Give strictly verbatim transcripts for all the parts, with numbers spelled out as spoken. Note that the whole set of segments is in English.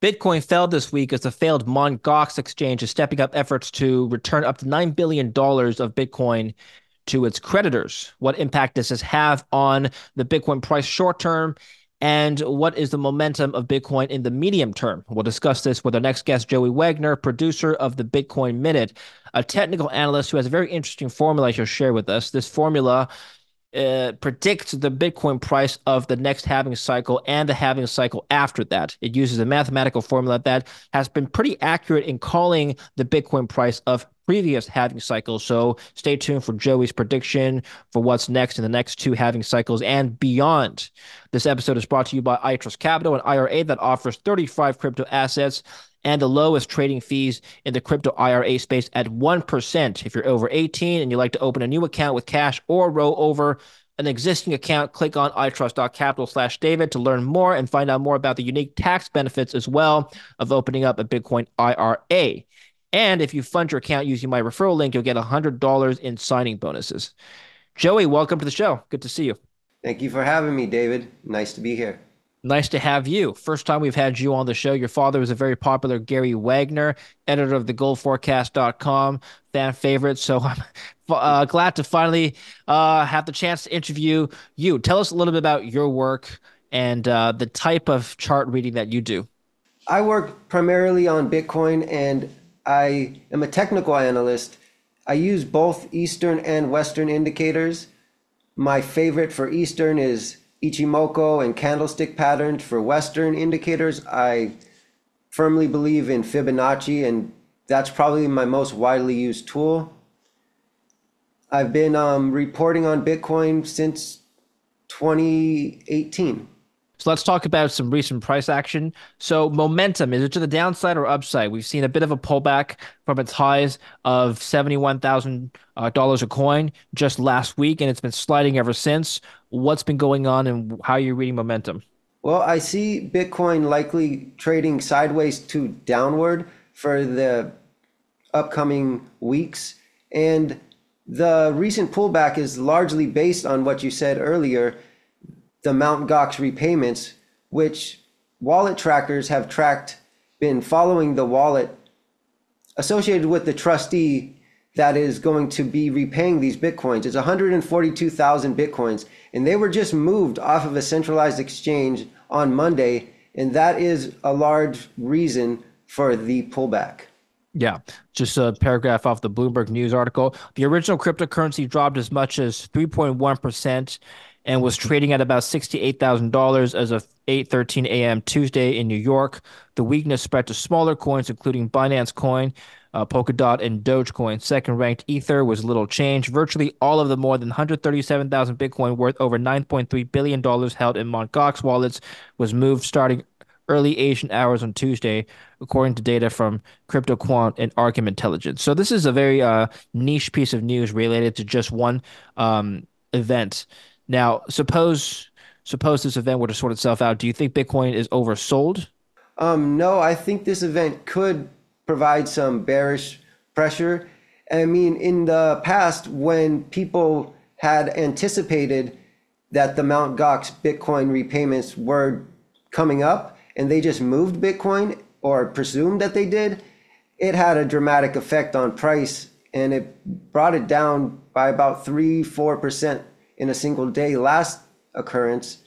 Bitcoin fell this week as the failed Mount. Gox exchange is stepping up efforts to return up to nine billion dollars of Bitcoin to its creditors. What impact does this have on the Bitcoin price short term? And what is the momentum of Bitcoin in the medium term? We'll discuss this with our next guest, Joey Wagner, producer of The Bitcoin Minute, a technical analyst who has a very interesting formula he'll share with us. This formula uh, predicts the Bitcoin price of the next halving cycle and the halving cycle after that. It uses a mathematical formula that has been pretty accurate in calling the Bitcoin price of previous halving cycles. So stay tuned for Joey's prediction for what's next in the next two halving cycles and beyond. This episode is brought to you by iTrust Capital, an I R A that offers thirty-five crypto assets and the lowest trading fees in the crypto I R A space at one percent. If you're over eighteen and you'd like to open a new account with cash or roll over an existing account, click on itrust dot capital slash David to learn more and find out more about the unique tax benefits as well of opening up a Bitcoin I R A. And if you fund your account using my referral link, you'll get one hundred dollars in signing bonuses. Joey, welcome to the show. Good to see you. Thank you for having me, David. Nice to be here. Nice to have you. First time we've had you on the show. Your father was a very popular Gary Wagner, editor of the gold forecast dot com, fan favorite. So I'm uh, glad to finally uh, have the chance to interview you. Tell us a little bit about your work and uh, the type of chart reading that you do. I work primarily on Bitcoin, and I am a technical analyst. I use both Eastern and Western indicators. My favorite for Eastern is Ichimoku and candlestick patterns. For Western indicators, I firmly believe in Fibonacci, and that's probably my most widely used tool. I've been um, reporting on Bitcoin since twenty eighteen. So let's talk about some recent price action. So momentum, is it to the downside or upside? We've seen a bit of a pullback from its highs of seventy-one thousand dollars a coin just last week, and it's been sliding ever since. What's been going on and how you're reading momentum? Well, I see Bitcoin likely trading sideways to downward for the upcoming weeks. And the recent pullback is largely based on what you said earlier, the Mount. Gox repayments, which wallet trackers have tracked, been following the wallet associated with the trustee that is going to be repaying these Bitcoins. It's one hundred forty-two thousand Bitcoins, and they were just moved off of a centralized exchange on Monday, and that is a large reason for the pullback. Yeah, just a paragraph off the Bloomberg News article. The original cryptocurrency dropped as much as three point one percent and was trading at about sixty-eight thousand dollars as of eight thirteen a m Tuesday in New York. The weakness spread to smaller coins, including Binance Coin, uh, Polkadot, and Dogecoin. Second-ranked Ether was little change. Virtually all of the more than one hundred thirty-seven thousand Bitcoin worth over nine point three billion dollars held in Mount. Gox wallets was moved starting early Asian hours on Tuesday, according to data from CryptoQuant and Arkham Intelligence. So this is a very uh, niche piece of news related to just one um, event. Now, suppose suppose this event were to sort itself out. Do you think Bitcoin is oversold? Um, no, I think this event could provide some bearish pressure. I mean, in the past, when people had anticipated that the Mount. Gox Bitcoin repayments were coming up and they just moved Bitcoin or presumed that they did, it had a dramatic effect on price, and it brought it down by about three, four percent. In a single day last occurrence,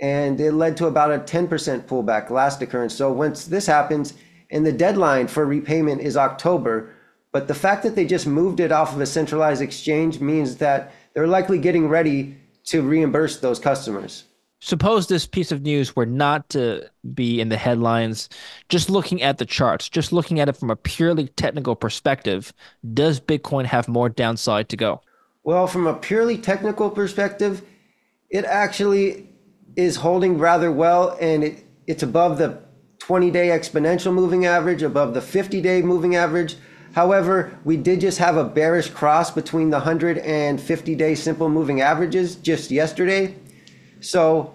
and it led to about a ten percent pullback last occurrence. So once this happens, and the deadline for repayment is October, but the fact that they just moved it off of a centralized exchange means that they're likely getting ready to reimburse those customers. Suppose this piece of news were not to be in the headlines. Just looking at the charts, just looking at it from a purely technical perspective, does Bitcoin have more downside to go? Well, from a purely technical perspective, it actually is holding rather well, and it, it's above the twenty-day exponential moving average, above the fifty-day moving average. However, we did just have a bearish cross between the one hundred and fifty-day simple moving averages just yesterday. So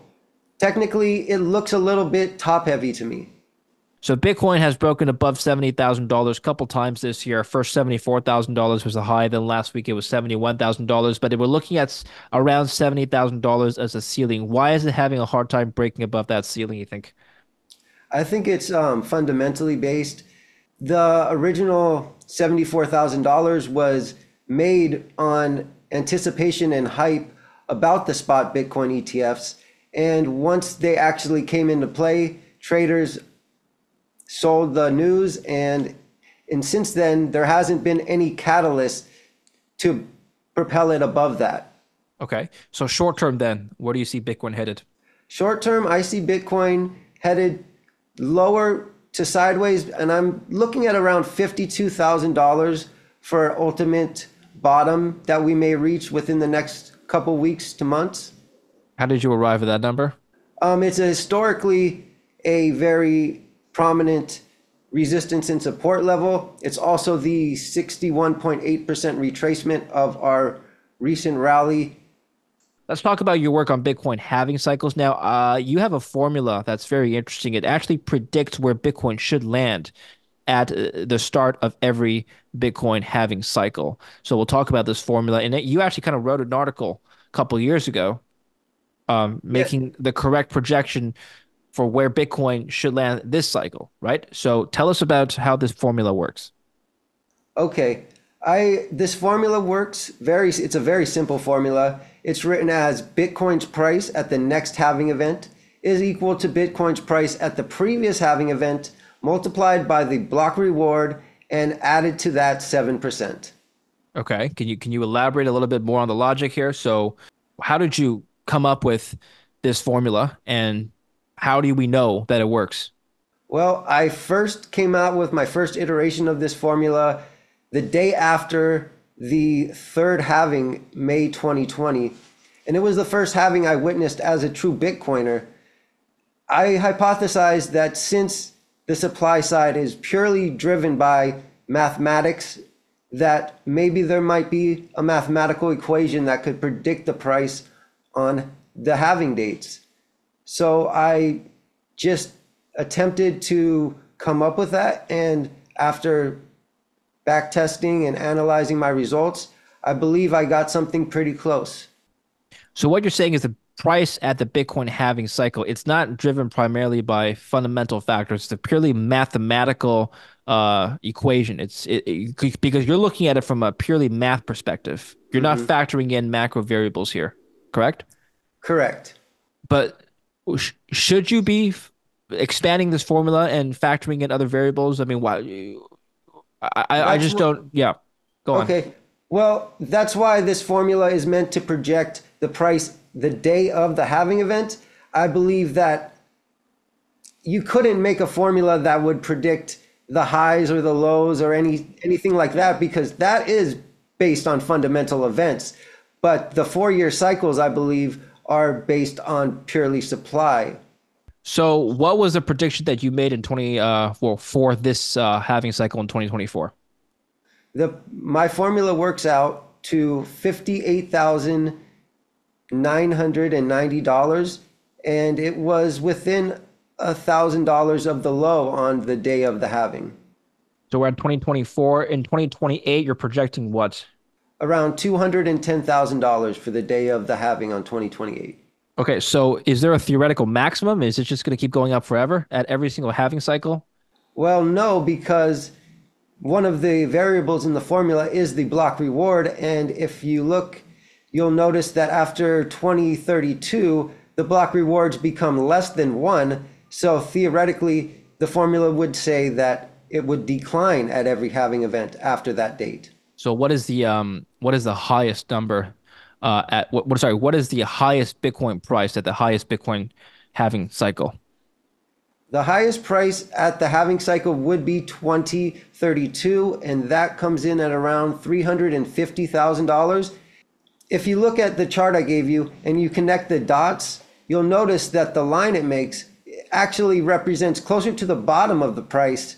technically, it looks a little bit top-heavy to me. So Bitcoin has broken above seventy thousand dollars a couple times this year. First seventy-four thousand dollars was the high, then last week it was seventy-one thousand dollars, but we're looking at around seventy thousand dollars as a ceiling. Why is it having a hard time breaking above that ceiling, you think? I think it's um, fundamentally based. The original seventy-four thousand dollars was made on anticipation and hype about the spot Bitcoin E T Fs. And once they actually came into play, traders sold the news. And, and since then, there hasn't been any catalyst to propel it above that. Okay. So short term then, where do you see Bitcoin headed? Short term, I see Bitcoin headed lower to sideways, and I'm looking at around fifty-two thousand dollars for ultimate bottom that we may reach within the next couple weeks to months. How did you arrive at that number? Um, it's a historically a very prominent resistance and support level. It's also the sixty-one point eight percent retracement of our recent rally. Let's talk about your work on Bitcoin halving cycles now. Uh, you have a formula that's very interesting. It actually predicts where Bitcoin should land at uh, the start of every Bitcoin halving cycle. So we'll talk about this formula. And it, you actually kind of wrote an article a couple of years ago um, making yeah. the correct projection for where Bitcoin should land this cycle, right? So tell us about how this formula works. Okay. I this formula works very, it's a very simple formula. It's written as Bitcoin's price at the next halving event is equal to Bitcoin's price at the previous halving event multiplied by the block reward and added to that seven percent. Okay. Can you can you elaborate a little bit more on the logic here? So how did you come up with this formula and how do we know that it works? Well, I first came out with my first iteration of this formula the day after the third halving, May twenty twenty, and it was the first halving I witnessed as a true Bitcoiner. I hypothesized that since the supply side is purely driven by mathematics, that maybe there might be a mathematical equation that could predict the price on the halving dates. So I just attempted to come up with that, and after back testing and analyzing my results, I believe I got something pretty close. So what you're saying is the price at the Bitcoin halving cycle, it's not driven primarily by fundamental factors. It's a purely mathematical uh, equation. It's it, it, because you're looking at it from a purely math perspective. You're mm-hmm. not factoring in macro variables here, correct? Correct. But sh- should you be expanding this formula and factoring in other variables? I mean, why? I, I just don't, yeah, go on. Okay, well, that's why this formula is meant to project the price the day of the halving event. I believe that you couldn't make a formula that would predict the highs or the lows or any anything like that, because that is based on fundamental events. But the four-year cycles, I believe, are based on purely supply. So what was the prediction that you made in twenty uh well for this uh halving cycle in twenty twenty-four? The my formula works out to fifty-eight thousand nine hundred ninety dollars, and it was within a thousand dollars of the low on the day of the halving. So we're at twenty twenty-four. In twenty twenty-eight, you're projecting what? Around two hundred and ten thousand dollars for the day of the halving on twenty twenty-eight. Okay, so is there a theoretical maximum? Is it just going to keep going up forever at every single halving cycle? Well, no, because one of the variables in the formula is the block reward. And if you look, you'll notice that after twenty thirty-two, the block rewards become less than one. So theoretically, the formula would say that it would decline at every halving event after that date. So what is the um, what is the highest number? Uh, at what? Sorry, what is the highest Bitcoin price at the highest Bitcoin halving cycle? The highest price at the halving cycle would be twenty thirty-two, and that comes in at around three hundred fifty thousand dollars. If you look at the chart I gave you and you connect the dots, you'll notice that the line it makes actually represents closer to the bottom of the price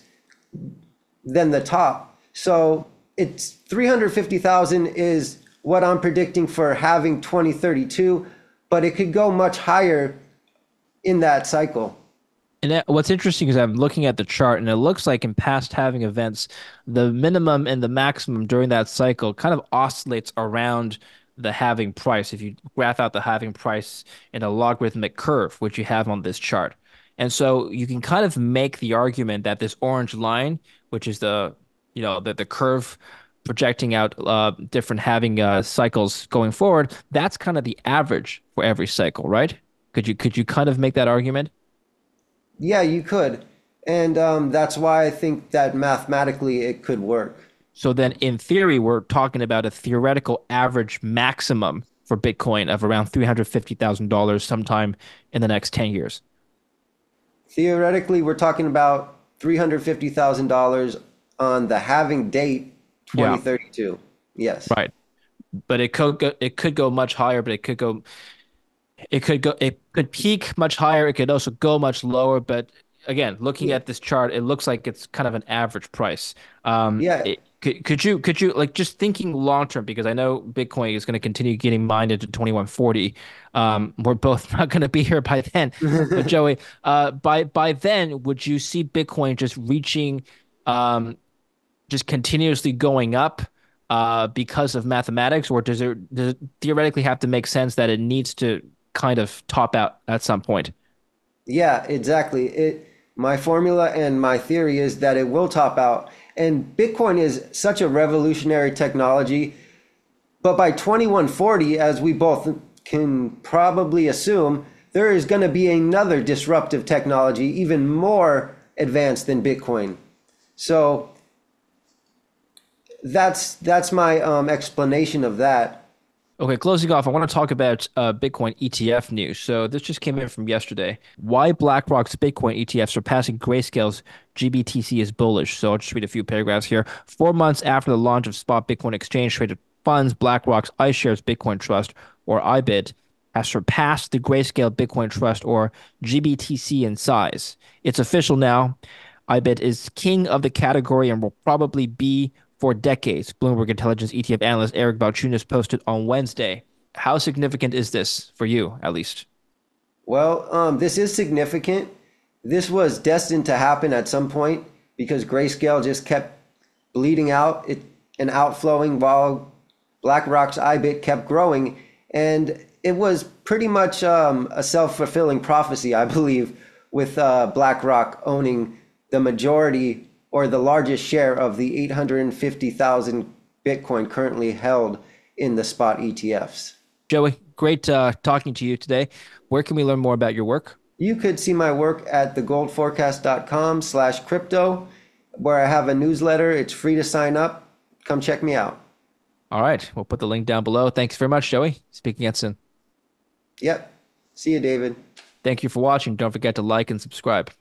than the top. So it's three hundred fifty thousand dollars is what I'm predicting for halving twenty thirty-two, but it could go much higher in that cycle. And that, what's interesting is I'm looking at the chart, and it looks like in past halving events, the minimum and the maximum during that cycle kind of oscillates around the halving price. If you graph out the halving price in a logarithmic curve, which you have on this chart, And so you can kind of make the argument that this orange line, which is the, you know, the, the curve projecting out uh, different having uh, cycles going forward, that's kind of the average for every cycle, right? Could you could you kind of make that argument? Yeah, you could. And um, that's why I think that mathematically it could work. So then in theory, we're talking about a theoretical average maximum for Bitcoin of around three hundred fifty thousand dollars sometime in the next ten years. Theoretically, we're talking about three hundred fifty thousand dollars on the halving date, twenty thirty-two. Yeah. Yes. Right. But it could go, it could go much higher, but it could go it could go it could peak much higher, it could also go much lower, but again, looking yeah. at this chart, it looks like it's kind of an average price. Um yeah. It, could could you could you like just thinking long term, because I know Bitcoin is going to continue getting mined into twenty-one forty. Um, we're both not going to be here by then. But Joey, uh, by by then, would you see Bitcoin just reaching, um, just continuously going up, uh, because of mathematics, or does it, does it theoretically have to make sense that it needs to kind of top out at some point? Yeah, exactly. It my formula and my theory is that it will top out. And Bitcoin is such a revolutionary technology, but by twenty-one forty, as we both can probably assume, there is going to be another disruptive technology, even more advanced than Bitcoin. So that's that's my um, explanation of that. Okay, closing off, I want to talk about uh, Bitcoin E T F news. So this just came in from yesterday. Why BlackRock's Bitcoin E T F surpassing Grayscale's G B T C is bullish. So I'll just read a few paragraphs here. Four months after the launch of spot Bitcoin exchange-traded funds, BlackRock's iShares Bitcoin Trust, or I B I T, has surpassed the Grayscale Bitcoin Trust, or G B T C, in size. It's official now. I B I T is king of the category and will probably be for decades, Bloomberg Intelligence E T F analyst Eric Balchunas posted on Wednesday. How significant is this for you, at least? Well, um, this is significant. This was destined to happen at some point because Grayscale just kept bleeding out it, and outflowing while BlackRock's I B I T kept growing. And it was pretty much um, a self-fulfilling prophecy, I believe, with uh, BlackRock owning the majority or the largest share of the eight hundred fifty thousand Bitcoin currently held in the spot E T Fs. Joey, great uh, talking to you today. Where can we learn more about your work? You could see my work at the gold forecast dot com slash crypto, where I have a newsletter. It's free to sign up. Come check me out. All right. We'll put the link down below. Thanks very much, Joey. Speak again soon. Yep. See you, David. Thank you for watching. Don't forget to like and subscribe.